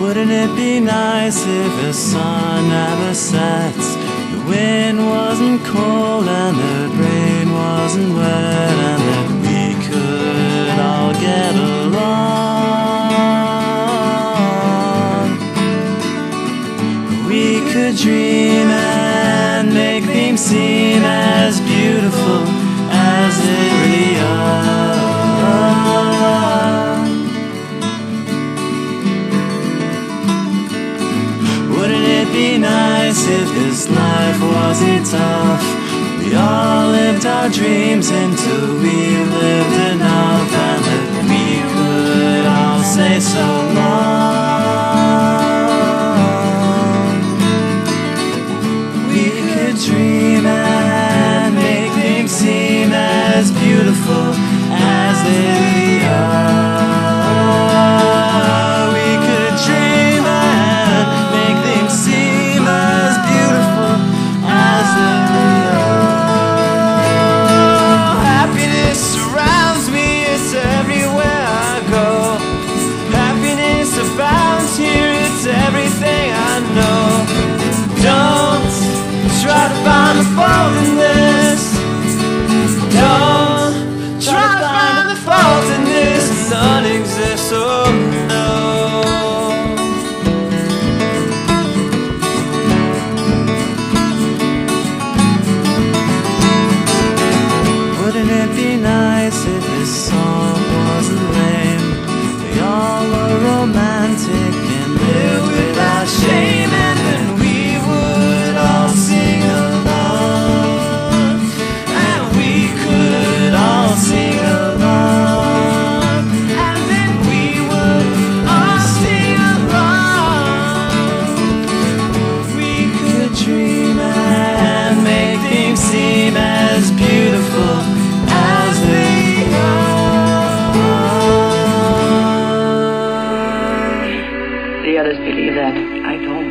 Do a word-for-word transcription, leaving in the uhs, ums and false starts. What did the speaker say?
Wouldn't it be nice if the sun never sets, the wind wasn't cold and the rain wasn't wet, and that we could all get along? We could dream and make things seem as beautiful as they really are. If this life wasn't tough, we all lived our dreams until we lived enough, and that we would all say so long. We could dream and make things seem as beautiful as they really are. I don't